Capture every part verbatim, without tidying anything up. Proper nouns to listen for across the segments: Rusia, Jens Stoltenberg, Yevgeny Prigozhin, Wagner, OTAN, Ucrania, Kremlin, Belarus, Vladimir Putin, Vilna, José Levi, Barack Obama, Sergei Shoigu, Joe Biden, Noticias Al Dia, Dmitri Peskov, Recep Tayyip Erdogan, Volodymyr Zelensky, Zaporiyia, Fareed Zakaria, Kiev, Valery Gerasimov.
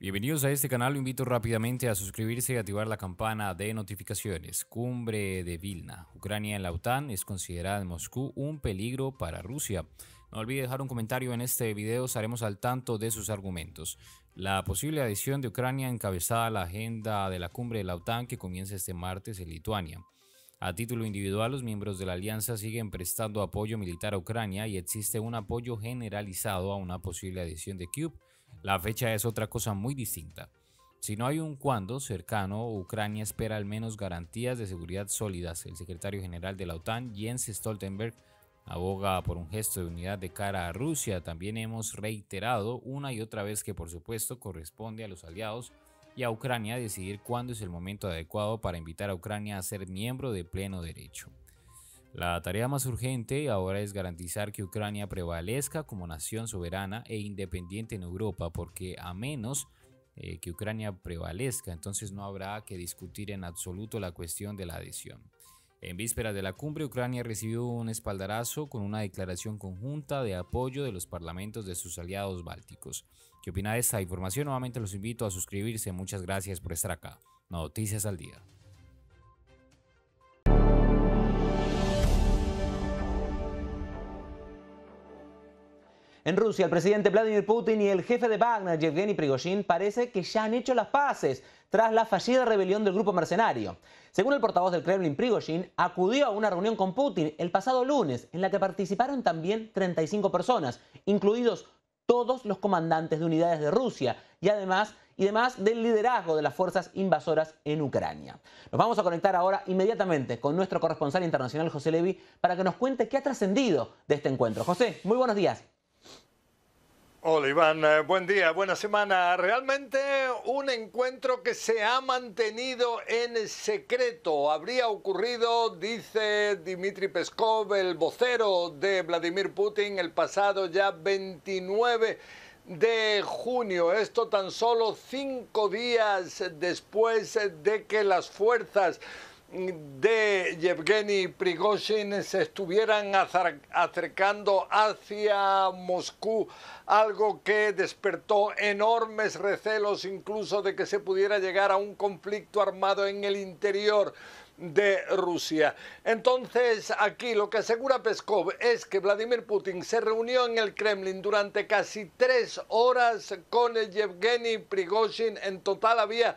Bienvenidos a este canal, lo invito rápidamente a suscribirse y activar la campana de notificaciones. Cumbre de Vilna. Ucrania en la OTAN es considerada en Moscú un peligro para Rusia. No olvide dejar un comentario en este video, estaremos al tanto de sus argumentos. La posible adhesión de Ucrania encabezada a la agenda de la cumbre de la OTAN que comienza este martes en Lituania. A título individual, los miembros de la alianza siguen prestando apoyo militar a Ucrania y existe un apoyo generalizado a una posible adhesión de Kiev. La fecha es otra cosa muy distinta. Si no hay un cuándo cercano, Ucrania espera al menos garantías de seguridad sólidas. El secretario general de la OTAN, Jens Stoltenberg, aboga por un gesto de unidad de cara a Rusia. También hemos reiterado una y otra vez que, por supuesto, corresponde a los aliados y a Ucrania decidir cuándo es el momento adecuado para invitar a Ucrania a ser miembro de pleno derecho. La tarea más urgente ahora es garantizar que Ucrania prevalezca como nación soberana e independiente en Europa, porque a menos eh, que Ucrania prevalezca, entonces no habrá que discutir en absoluto la cuestión de la adhesión. En vísperas de la cumbre, Ucrania recibió un espaldarazo con una declaración conjunta de apoyo de los parlamentos de sus aliados bálticos. ¿Qué opina de esta información? Nuevamente los invito a suscribirse. Muchas gracias por estar acá. Noticias al día. En Rusia, el presidente Vladimir Putin y el jefe de Wagner, Yevgeny Prigozhin, parece que ya han hecho las paces tras la fallida rebelión del grupo mercenario. Según el portavoz del Kremlin, Prigozhin acudió a una reunión con Putin el pasado lunes, en la que participaron también treinta y cinco personas, incluidos todos los comandantes de unidades de Rusia y además y además del liderazgo de las fuerzas invasoras en Ucrania. Nos vamos a conectar ahora inmediatamente con nuestro corresponsal internacional, José Levi, para que nos cuente qué ha trascendido de este encuentro. José, muy buenos días. Hola Iván, buen día, buena semana. Realmente un encuentro que se ha mantenido en secreto. Habría ocurrido, dice Dmitri Peskov, el vocero de Vladimir Putin, el pasado ya veintinueve de junio. Esto tan solo cinco días después de que las fuerzas de Yevgeny Prigozhin se estuvieran acercando hacia Moscú, algo que despertó enormes recelos incluso de que se pudiera llegar a un conflicto armado en el interior de Rusia. Entonces, aquí lo que asegura Peskov es que Vladimir Putin se reunió en el Kremlin durante casi tres horas con Yevgeny Prigozhin. En total había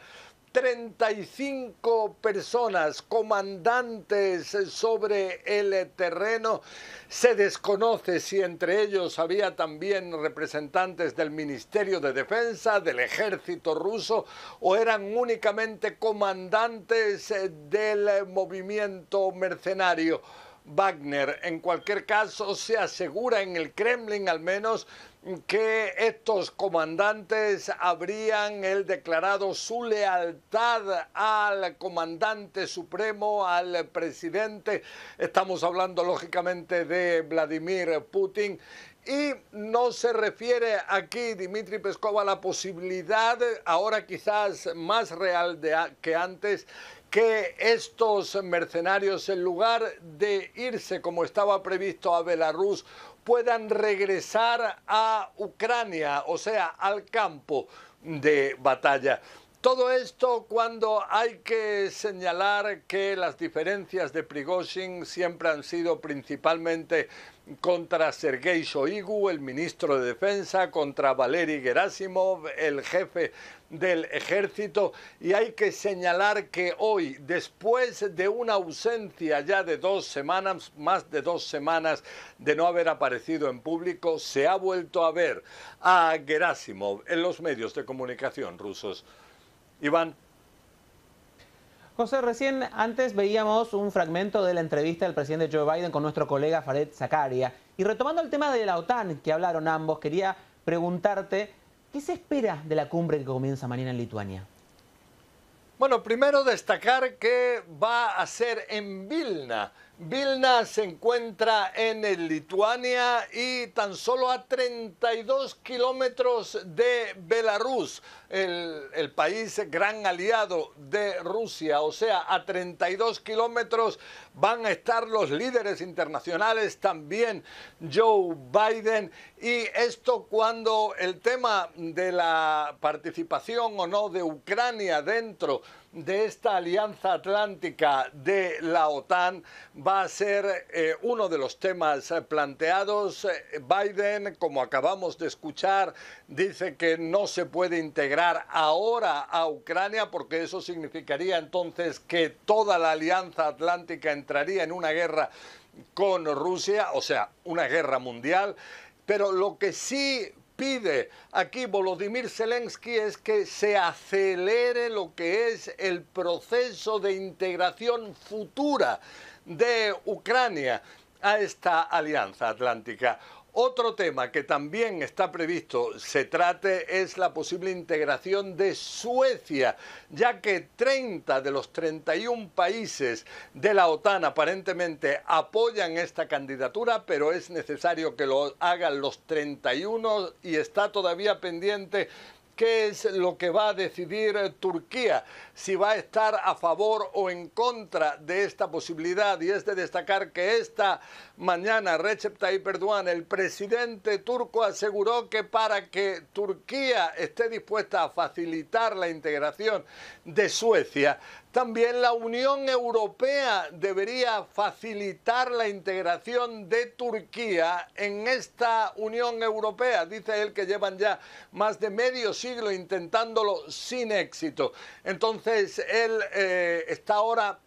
treinta y cinco personas, comandantes sobre el terreno. Se desconoce si entre ellos había también representantes del Ministerio de Defensa, del Ejército ruso, o eran únicamente comandantes del movimiento mercenario Wagner. En cualquier caso, se asegura en el Kremlin al menos que estos comandantes habrían él, declarado su lealtad al comandante supremo, al presidente. Estamos hablando lógicamente de Vladimir Putin. Y no se refiere aquí Dmitri Peskov a la posibilidad, ahora quizás más real de, que antes, que estos mercenarios, en lugar de irse como estaba previsto a Belarus, puedan regresar a Ucrania, o sea, al campo de batalla. Todo esto cuando hay que señalar que las diferencias de Prigozhin siempre han sido principalmente contra Sergei Shoigu, el ministro de Defensa, contra Valery Gerasimov, el jefe del ejército. Y hay que señalar que hoy, después de una ausencia ya de dos semanas, más de dos semanas de no haber aparecido en público, se ha vuelto a ver a Gerasimov en los medios de comunicación rusos. Iván. José, recién antes veíamos un fragmento de la entrevista del presidente Joe Biden con nuestro colega Fareed Zakaria. Y retomando el tema de la OTAN, que hablaron ambos, quería preguntarte, ¿qué se espera de la cumbre que comienza mañana en Lituania? Bueno, primero destacar que va a ser en Vilna. Vilna se encuentra en Lituania y tan solo a treinta y dos kilómetros de Belarus, el, el país gran aliado de Rusia. O sea, a treinta y dos kilómetros van a estar los líderes internacionales, también Joe Biden. Y esto cuando el tema de la participación o no de Ucrania dentro de esta alianza atlántica de la OTAN va a ser eh, uno de los temas planteados. Biden, como acabamos de escuchar, dice que no se puede integrar ahora a Ucrania porque eso significaría entonces que toda la alianza atlántica entraría en una guerra con Rusia, o sea, una guerra mundial. Pero lo que sí pide aquí Volodymyr Zelensky es que se acelere lo que es el proceso de integración futura de Ucrania a esta alianza atlántica. Otro tema que también está previsto se trate es la posible integración de Suecia, ya que treinta de los treinta y uno países de la OTAN aparentemente apoyan esta candidatura, pero es necesario que lo hagan los treinta y uno y está todavía pendiente qué es lo que va a decidir Turquía, si va a estar a favor o en contra de esta posibilidad. Y es de destacar que esta mañana Recep Tayyip Erdogan, el presidente turco, aseguró que para que Turquía esté dispuesta a facilitar la integración de Suecia, también la Unión Europea debería facilitar la integración de Turquía en esta Unión Europea. Dice él que llevan ya más de medio siglo intentándolo sin éxito. Entonces él eh, está ahora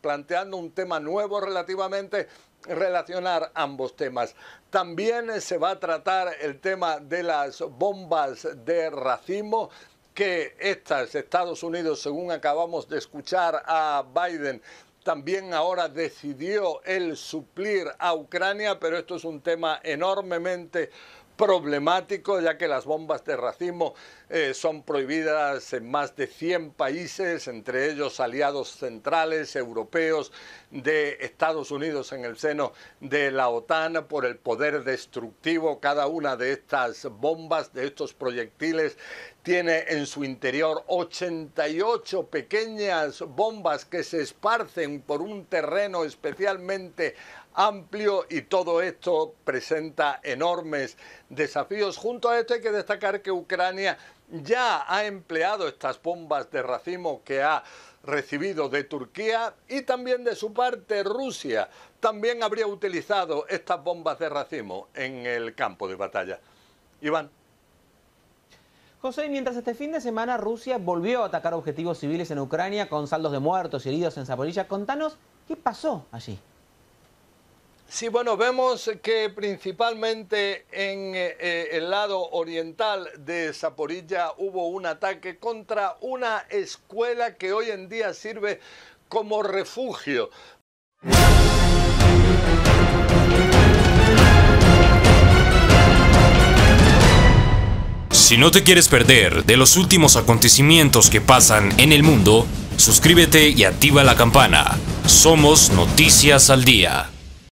planteando un tema nuevo relativamente, relacionar ambos temas. También se va a tratar el tema de las bombas de racimo, que estas Estados Unidos, según acabamos de escuchar a Biden, también ahora decidió el suplir a Ucrania, pero esto es un tema enormemente problemático, ya que las bombas de racimo eh, son prohibidas en más de cien países, entre ellos aliados centrales europeos de Estados Unidos en el seno de la OTAN, por el poder destructivo. Cada una de estas bombas, de estos proyectiles, tiene en su interior ochenta y ocho pequeñas bombas que se esparcen por un terreno especialmente amplio, y todo esto presenta enormes desafíos. Junto a esto hay que destacar que Ucrania ya ha empleado estas bombas de racimo que ha recibido de Turquía, y también de su parte Rusia también habría utilizado estas bombas de racimo en el campo de batalla. Iván. José, mientras este fin de semana Rusia volvió a atacar objetivos civiles en Ucrania con saldos de muertos y heridos en Zaporiyia, contanos qué pasó allí. Sí, bueno, vemos que principalmente en eh, el lado oriental de Zaporiyia hubo un ataque contra una escuela que hoy en día sirve como refugio. Si no te quieres perder de los últimos acontecimientos que pasan en el mundo, suscríbete y activa la campana. Somos Noticias al Día.